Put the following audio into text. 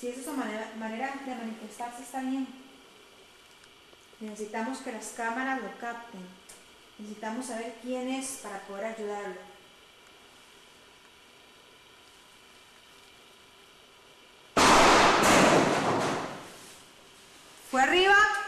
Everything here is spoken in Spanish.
Si es esa manera de manifestarse, está bien. Necesitamos que las cámaras lo capten. Necesitamos saber quién es para poder ayudarlo. ¿Fue arriba?